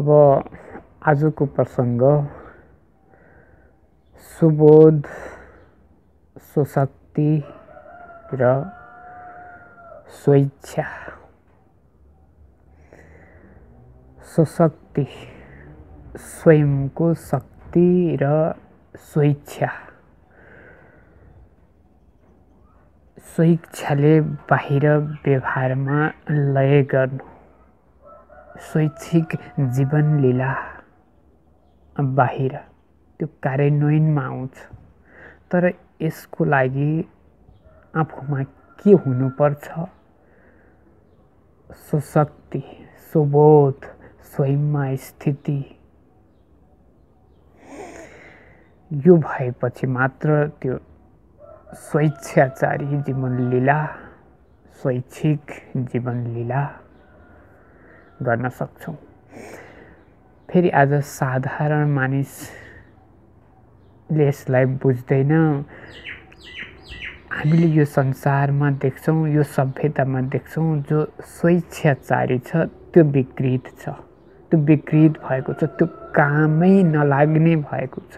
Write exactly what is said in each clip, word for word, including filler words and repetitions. अब आजको प्रसंग सुबोध सुशक्ति र स्वेच्छा। सुशक्ति स्वयं को शक्ति र स्वेच्छा। स्वेच्छाले बाहिर व्यवहारमा लय गर्नु, स्वैच्छिक जीवन लीला बाहिर त्यो कार्यान्वयनमा आउँछ। तर यसको लागि आफूमा के हुनुपर्छ? सुशक्ति, सुबोध, स्वयंमा स्थिति। यो भएपछि मात्र त्यो स्वेच्छाचारी जीवन लीला, स्वैच्छिक जीवन लीला गर्न सक्छौँ। फेरि आज साधारण मानिसले यसलाई बुझ्दैन। हामीले यो संसारमा देख्छौँ, यो सभ्यतामा देख्छौँ, जो स्वेच्छाचारी छ त्यो विकृत छ, त्यो विकृत भएको छ, त्यो कामै नलाग्ने भएको छ।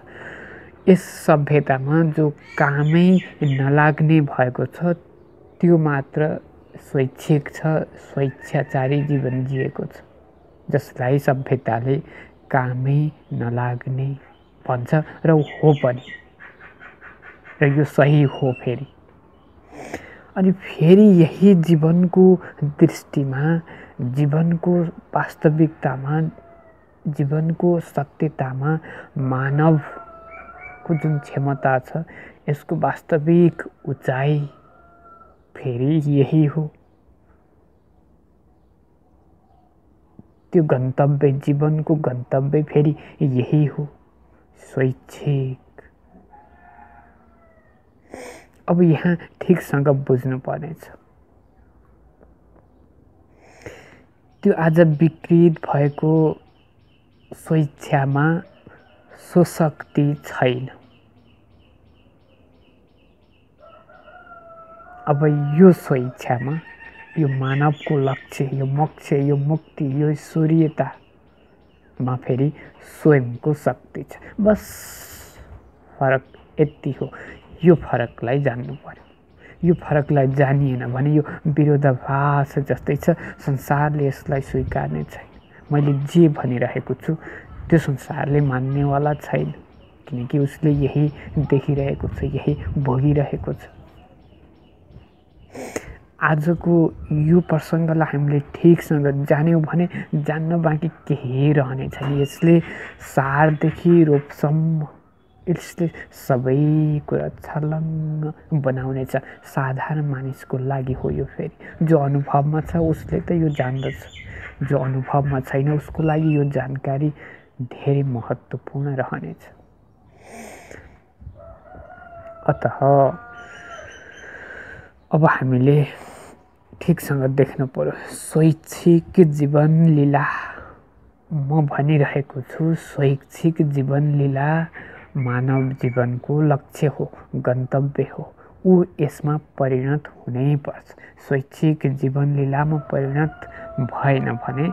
यस सभ्यतामा जो कामै नलाग्ने भएको छ त्यो मात्र स्वैच्छिक छ, स्वेच्छाचारी जीवन जिएको छ, जसलाई सभ्यताले कामै नलाग्ने भन्छ र हो पनि, र यो सही हो। फेरि अनि फेरि यही जीवनको दृष्टिमा, जीवनको वास्तविकतामा, जीवनको सत्यतामा मानवको जुन क्षमता छ यसको वास्तविक उचाइ फेरि यही हो। त्यो गन्तव्य, जीवनको गन्तव्य फेरि यही हो, स्वेच्छिक। अब यहाँ ठिकसँग बुझ्नु पर्नेछ। त्यो आज विकृत भएको स्वेच्छामा सुशक्ति छैन। अब यो स्वेच्छामा, यो मानवको लक्ष्य, यो मोक्ष, यो मुक्ति, यो सूर्यतामा फेरि स्वयंको शक्ति छ। बस फरक यति हो। यो फरकलाई जान्नु पर्यो। यो फरकलाई जानिएन भने यो विरोधाभास जस्तै छ। संसारले यसलाई स्वीकार्ने छैन। मैले जे भनिरहेको छु त्यो संसारले मान्नेवाला छैन, किनकि उसले यही देखिरहेको छ, यही भोगिरहेको छ। आजको यो प्रसङ्गलाई हामीले ठिकसँग जान्यौँ भने जान्न बाँकी केही रहने छैन। यसले सारदेखि रोपसम्म यसले सबै कुरा छलङ्ग बनाउनेछ। साधारण मानिसको लागि हो यो। फेरि जो अनुभवमा छ उसले त यो जान्दछ, जो अनुभवमा छैन उसको लागि यो जानकारी धेरै महत्त्वपूर्ण रहनेछ। अत अब हामीले ठिकसँग देख्नु पर्यो, स्वैच्छिक जीवन लीला। म भनिरहेको छु स्वैच्छिक जीवन लीला मानव जीवनको लक्ष्य हो, गन्तव्य हो। ऊ यसमा परिणत हुनै पर्छ। स्वैच्छिक जीवन लीलामा परिणत भएन भने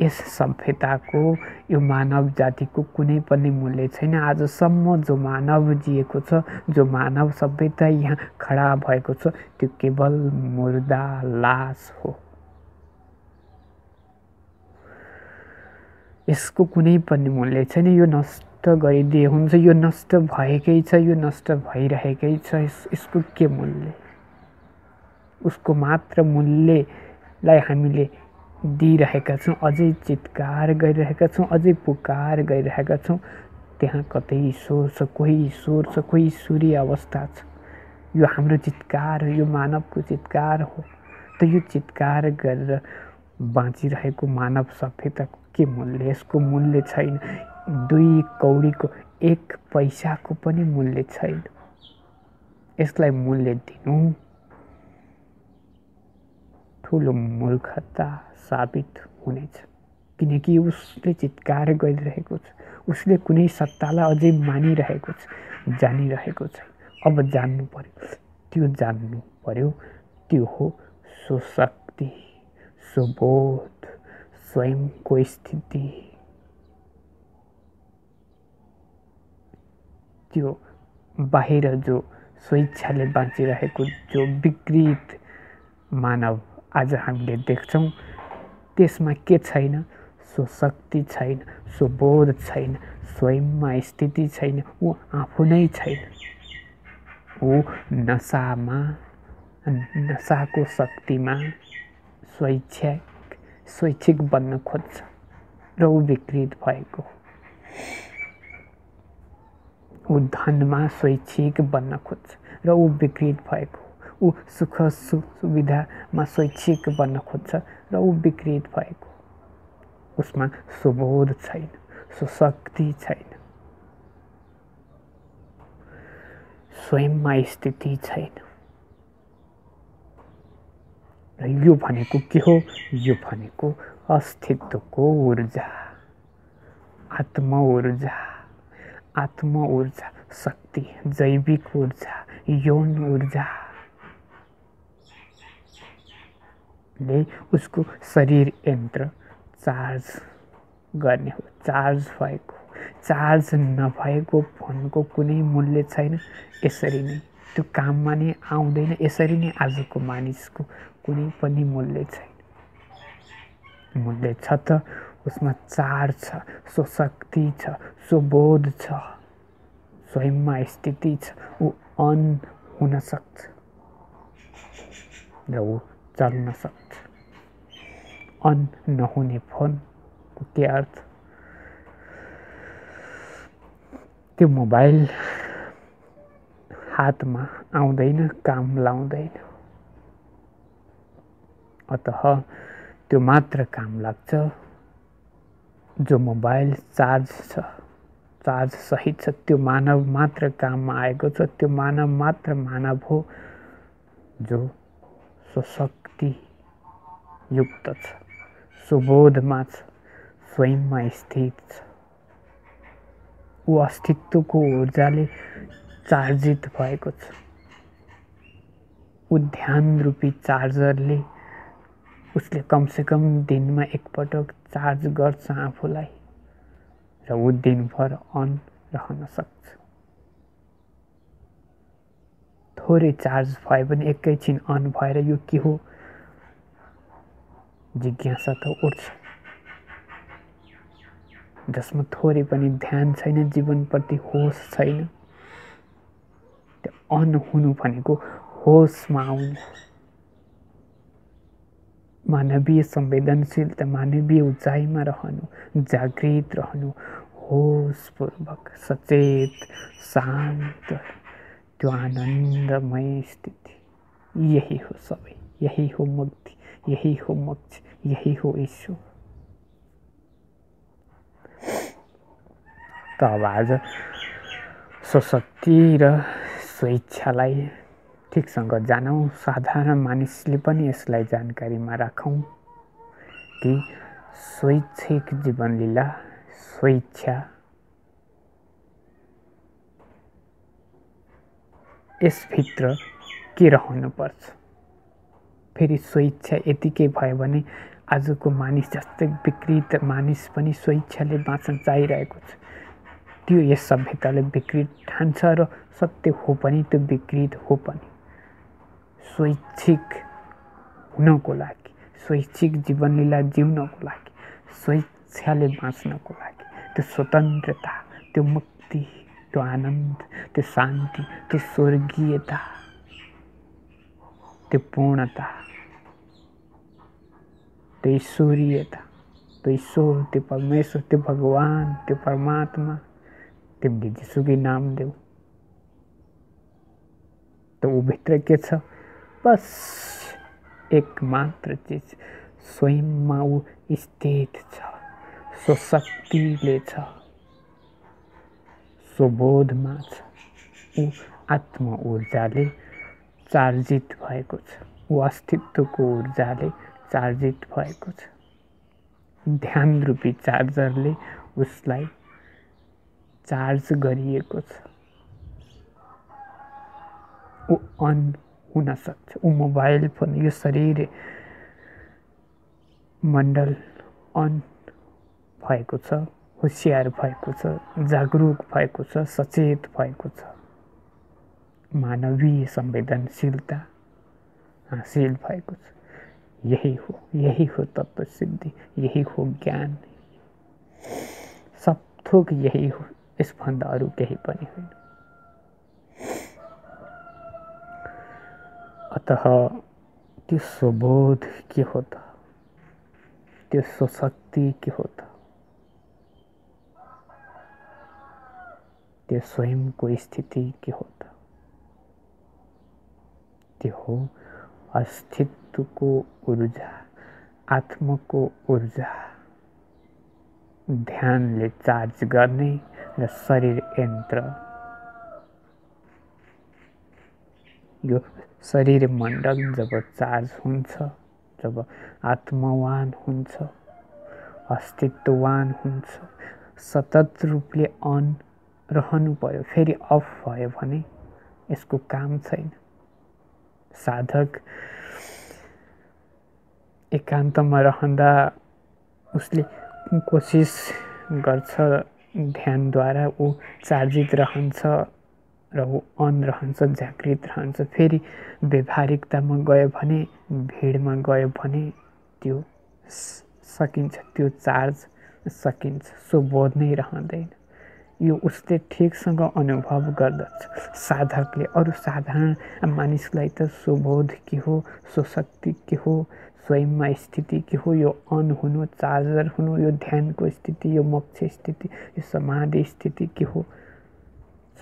यस सभ्यताको, यो मानव जातिको कुनै पनि मूल्य छैन। आजसम्म जो मानव जिएको छ, जो मानव सभ्यता यहाँ खडा भएको छ, त्यो केवल मुर्दा लास हो। यसको कुनै पनि मूल्य छैन। यो नष्ट गरिदिए हुन्छ। यो नष्ट भएकै छ, यो नष्ट भइरहेकै छ। यसको के मूल्य? उसको मात्र मूल्यलाई हामीले दिइरहेका छौँ, अझै चित्कार गरिरहेका छौँ, अझै पुकार गरिरहेका छौँ। त्यहाँ कतै ईश्वर छ, कोही ईश्वर छ, कोही सूर्य अवस्था छ। यो हाम्रो चित्कार हो, यो मानवको चित्कार हो। त यो चित्कार गरेर बाँचिरहेको मानव सभ्यताको के मूल्य? यसको मूल्य छैन। दुई कौडीको, एक पैसाको पनि मूल्य छैन। यसलाई मूल्य दिनु ठुलो मूर्खता साबित हुनेछ, किनकि उसले चित्कार गरिरहेको छ, उसले कुनै सत्तालाई अझै मानिरहेको छ, जानिरहेको छ। अब जान्नु पर्यो, त्यो जान्नु पर्यो। त्यो हो सुशक्ति, सुबोध, स्वयंको स्थिति। जो बाहिर जो स्वेच्छाले बाँचिरहेको जो विकृत मानव आज हामीले देख्छौं त्यसमा के छैन, सो शक्ति छैन, सो बोध छैन, स्वयंमा स्थिति छैन, ऊ आफू नै छैन। ऊ नशामा, नशाको शक्तिमा स्वैच्छिक स्वैच्छिक बन्न खोज्छ र ऊ विकृत भएको। ऊ धनमा स्वैच्छिक बन्न खोज्छ र ऊ विकृत भएको। ऊ सुख सुविधामा स्वैच्छिक बन्न खोज्छ र ऊ विकृत भएको। उसमा सुबोध छैन, सुशक्ति छैन, स्वयंमा स्थिति छैन। र यो भनेको के हो? यो भनेको अस्तित्वको ऊर्जा, आत्म ऊर्जा, आत्म ऊर्जा, शक्ति, जैविक ऊर्जा, यौन ऊर्जा ले उसको शरीर यन्त्र चार्ज गर्ने हो। चार्ज भएको, चार्ज नभएको फोनको कुनै मूल्य छैन। यसरी नै त्यो काममा नै आउँदैन। यसरी नै आजको मानिसको कुनै पनि मूल्य छैन। मूल्य छ त उसमा चार्ज छ, सो शक्ति छ, सो बोध छ, स्वयंमा स्थिति छ। ऊ अन हुन सक्छ र ऊ चल्न सक्छ। अन नहुने फोनको के अर्थ? त्यो मोबाइल हातमा आउँदैन, काम लाउँदैन। अतः त्यो मात्र काम लाग्छ जो मोबाइल चार्ज छ, चार्ज सहित छ। त्यो मानव मात्र काममा आएको छ। त्यो मानव मात्र मानव हो जो सुशक्ति युक्त छ, सुबोधमा छ, स्वयंमा स्थित छ। ऊ अस्तित्वको ऊर्जाले चार्जित भएको छ। ऊ ध्यान रूपी चार्जरले उसले कमसेकम दिनमा एकपटक चार्ज गर्छ आफूलाई र ऊ दिनभर अन रहन सक्छ। थोरै चार्ज भए पनि एकैछिन अन भएर यो के हो? जिज्ञासा त उठ्छ। जसमा थोरै पनि ध्यान छैन, जीवनप्रति होस छैन, त्यो अन हुनु भनेको होसमा आउनु। मानवीय संवेदनशीलता, मानवीय उचाइमा रहनु, जागृत रहनु, होसपूर्वक, सचेत, शान्त, त्यो आनन्दमय स्थिति। यही हो सबै, यही हो मुक्ति, यही हो मोक्ष, यही हो ईश्वर। त अब आज सशक्ति र स्वेच्छालाई ठिकसँग जानौँ। साधारण मानिसले पनि यसलाई जानकारीमा राखौँ कि स्वैच्छिक जीवनलीला, स्वेच्छा, यसभित्र के रहनुपर्छ। फेरि स्वेच्छा यतिकै भयो भने आजको मानिस जस्तै विकृत मानिस पनि स्वेच्छाले बाँच्न चाहिरहेको छ। त्यो यस सभ्यताले विकृत ठान्छ र सत्य हो पनि, त्यो विकृत हो पनि। स्वैच्छिक हुनको लागि, स्वैच्छिक जीवनलीला जिउनको लागि, स्वेच्छाले बाँच्नको लागि त्यो स्वतन्त्रता, त्यो मुक्ति, त्यो आनन्द, त्यो शान्ति, त्यो स्वर्गीयता, त्यो पूर्णता, त्यो ईश्वरीयता, त्यो ईश्वर, त्यो परमेश्वर, त्यो भगवान, त्यो परमात्मा, तिमीले जिसुकै नाम देऊ। त ऊभित्र के छ? बस एक मात्र चिज, स्वयंमा ऊ स्थित छ, स्वशक्तिले छ, स्वबोधमा छ, ऊ आत्म ऊर्जाले चार्जित भएको छ, ऊ अस्तित्वको ऊर्जाले चार्जित भएको छ। ध्यान रूपी चार्जरले उसलाई चार्ज गरिएको छ। ऊ अन हुन सक्छ। ऊ मोबाइल फोन, यो शरीर मण्डल अन भएको छ, होशियार भएको छ, जागरुक भएको छ, सचेत भएको छ। मानवीय संवेदनशीलता हासिल भएको छ। यही हो, यही हो तत्त्वसिद्धि, यही हो ज्ञान। सब थोक यही हो, यसभन्दा अरू केही पनि होइन। अतः त्यो स्वबोध के हो त? त्यो स्वशक्ति के हो त? त्यो स्वयं को स्थिति के हो त? त्यो हो अस्तित्व को ऊर्जा, आत्मा को ऊर्जा, ध्यानले चार्ज गर्ने र शरीर यन्त्र, यो शरीर मण्डल जब चार्ज हुन्छ, जब आत्मवान हुन्छ, अस्तित्ववान हुन्छ, सतत रूपले अन रहनु पर्यो। फेरि अफ भयो भने यसको काम छैन। साधक एकान्तमा रहँदा उसले कोसिस गर्छ, ध्यानद्वारा ऊ चार्जित रहन्छ र ऊ अन रहन्छ, जागृत रहन्छ। फेरि व्यवहारिकतामा गयो भने, भिडमा गयो भने त्यो सकिन्छ, त्यो चार्ज सकिन्छ। सुबोध नै रहँदैन। यो उसले ठिकसँग अनुभव गर्दछ साधकले। अरू साधारण मानिसलाई त सुबोध के हो, सुशक्ति के हो, स्वयंमा स्थिति के हो, यो अन हुनु, चार्जर हुनु, यो ध्यानको स्थिति, यो मोक्ष स्थिति, यो समाधि स्थिति के हो,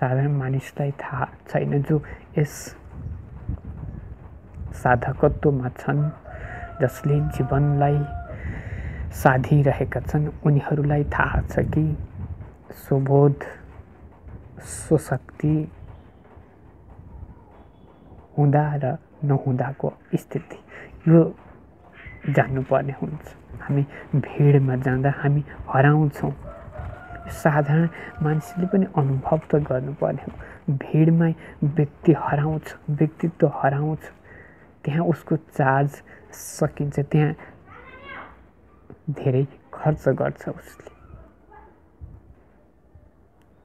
साधारण मानिसलाई थाहा छैन। जो यस साधकत्वमा छन्, जसले जीवनलाई साधिरहेका छन्, उनीहरूलाई थाहा छ कि सुबोध, सुशक्ति हुँदा र नहुँदाको स्थिति यो जान्नुपर्ने हुन्छ। हामी भिडमा जाँदा हामी हराउँछौँ। साधारण मानिसले पनि अनुभव त गर्नुपर्ने हो। भिडमा व्यक्ति हराउँछ, व्यक्तित्व हराउँछ। त्यहाँ उसको चार्ज सकिन्छ, त्यहाँ धेरै खर्च गर्छ उसले।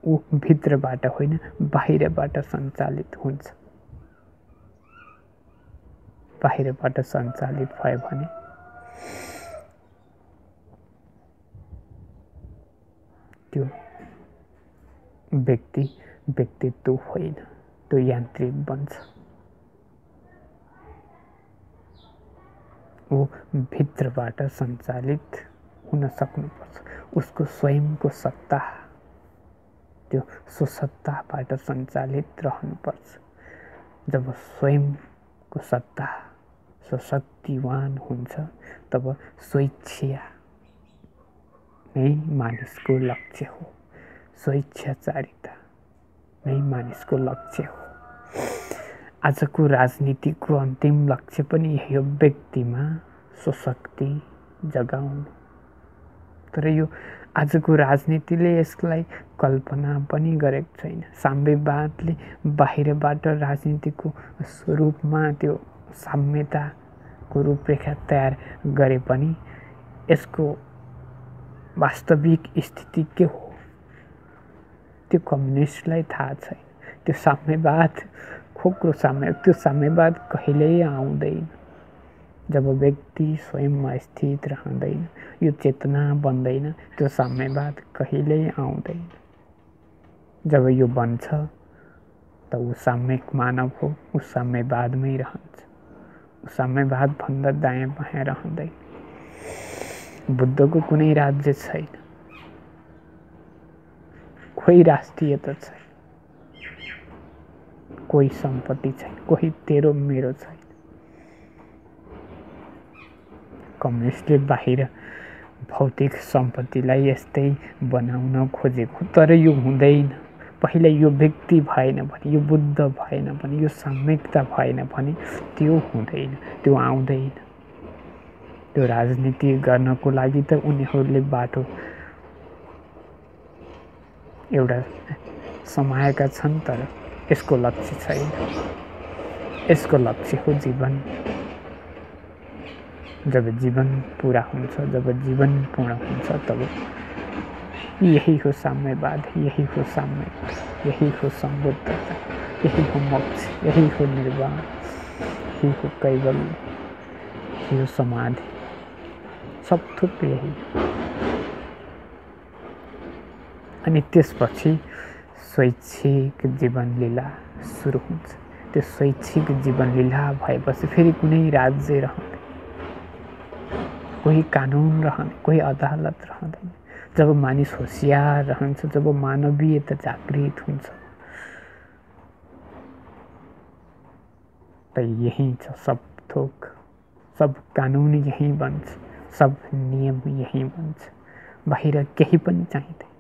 ऊ भित्रबाट होइन, बाहिरबाट सञ्चालित हुन्छ। बाहिरबाट सञ्चालित भयो भने त्यो व्यक्ति व्यक्तित्व होइन, त्यो यान्त्रिक बन्छ। ऊ भित्रबाट सञ्चालित हुन सक्नुपर्छ। उसको स्वयंको सत्ता, त्यो सुसत्ताबाट सञ्चालित रहनुपर्छ। जब स्वयंको सत्ता सुशक्तिवान हुन्छ, तब स्वेच्छा नै मानिसको लक्ष्य हो। स्वेच्छाचारिता नै मानिसको लक्ष्य हो। आजको राजनीतिको अन्तिम लक्ष्य पनि यही हो, व्यक्तिमा सुशक्ति जगाउनु। तर यो आजको राजनीतिले यसलाई कल्पना पनि गरेको छैन। साम्यवादले बाहिरबाट राजनीतिको स्वरूपमा त्यो साम्यताको रूपरेखा तयार गरे पनि यसको वास्तविक स्थिति के हो त्यो कम्युनिस्टलाई थाहा छैन। त्यो साम्यवाद खोक्रो साम्य, त्यो साम्यवाद कहिल्यै आउँदैन जब व्यक्ति स्वयंमा स्थित रहँदैन। यो चेतना बन्दैन, त्यो साम्यवाद कहिल्यै आउँदैन। जब यो बन्छ त ऊ साम्यिक मानव हो, ऊ साम्यवादमै रहन्छ। ऊ साम्यवाद भन्दा दायाँ बायाँ रहँदैन। बुद्धको कुनै राज्य छैन, कोही राष्ट्रियता छैन, कोही सम्पत्ति छैन, कोही तेरो मेरो छैन। कम्युनिस्टले बाहिर भौतिक सम्पत्तिलाई यस्तै बनाउन खोजेको, तर यो हुँदैन। पहिला यो व्यक्ति भएन भने, यो बुद्ध भएन भने, यो साम्यिकता भएन भने त्यो हुँदैन, त्यो आउँदैन। त्यो राजनीति गर्नको लागि त उनीहरूले बाटो एउटा समाएका छन्, तर यसको लक्ष्य छैन। यसको लक्ष्य हो जीवन। जब जीवन पूरा हुन्छ, जब जीवन पूर्ण हुन्छ, तब यही हो साम्यवाद, यही हो साम्य, यही हो संबुद्धता, यही हो मोक्ष, यही हो निर्वाण, यही हो कैवल, यही हो समाधि। सब थुप यही। अनि त्यसपछि स्वैच्छिक जीवन लीला सुरु हुन्छ। त्यो स्वैच्छिक जीवन लीला भएपछि फेरि कुनै राज्य रहँदैन, कोही कानुन रहँदैन, कोही अदालत रहँदैन। जब मानिस होसियार रहन्छ, जब मानवीयता जागृत हुन्छ, त यही छ सब थोक। सब कानुन यही बन्छ, सब नियम यही बन्छ, बाहिर केही पनि चाहिँदैन,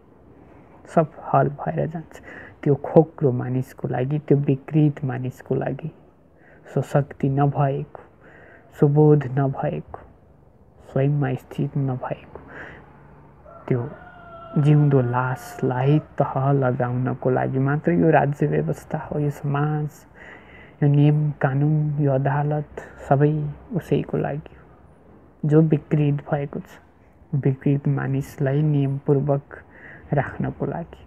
सब हल भएर जान्छ। त्यो खोक्रो मानिसको लागि, त्यो विकृत मानिसको लागि, सो शक्ति नभएको, सुबोध नभएको, स्वयंमा स्थित नभएको त्यो जिउँदो लासलाई तह लगाउनको लागि मात्र यो राज्य व्यवस्था हो। यो समाज, यो नियम कानुन, यो अदालत सबै उसैको लागि हो, जो विकृत भएको छ। विकृत मानिसलाई नियमपूर्वक राख्नको लागि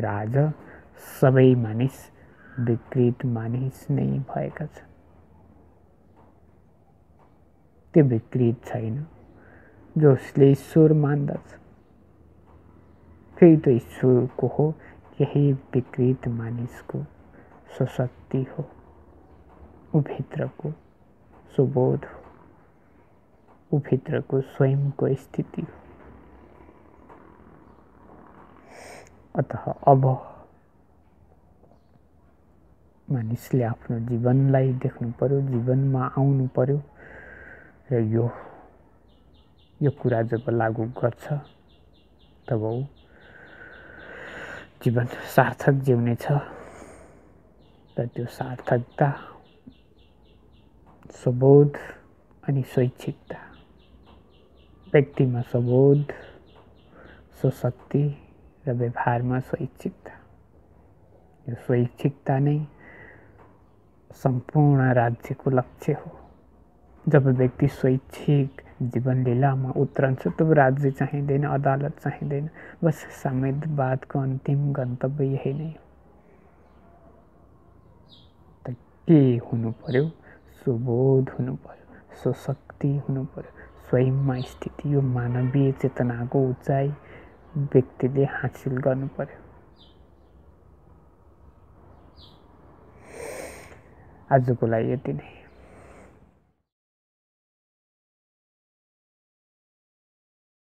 राजा सबै मानिस विकृत मानिस नै भएका छन्। त्यो विकृत छैन जसले ईश्वर मान्दछ, फेरि त्यो ईश्वरको हो। यही विकृत मानिसको सशक्ति हो, ऊ भित्रको सुबोध हो, ऊ भित्रको स्वयंको स्थिति हो। अतः अब मानिसले आफ्नो जीवनलाई देख्नु पर्यो, जीवनमा आउनु पर्यो। र यो यो कुरा जब लागू गर्छ तब ऊ जीवन सार्थक जिउनेछ। र त्यो सार्थकता सुबोध अनि स्वैच्छिकता, व्यक्तिमा सुबोध सुशक्ति र व्यवहारमा स्वैच्छिकता, यो स्वैच्छिकता नै सम्पूर्ण राज्यको लक्ष्य हो। जब व्यक्ति स्वैच्छिक जीवन लीलामा उत्रन्छ तब राज्य चाहिँदैन, अदालत चाहिँदैन। बस साम्यवादको अन्तिम गन्तव्य यही नै हो। त के हुनु पर्यो? सुबोध हुनु पर्यो, सुशक्ति हुनु पर्यो, स्वयंमा स्थिति। यो मानवीय चेतनाको उचाइ व्यक्तिले हासिल गर्नु पर्यो। आजको लागि यति नै।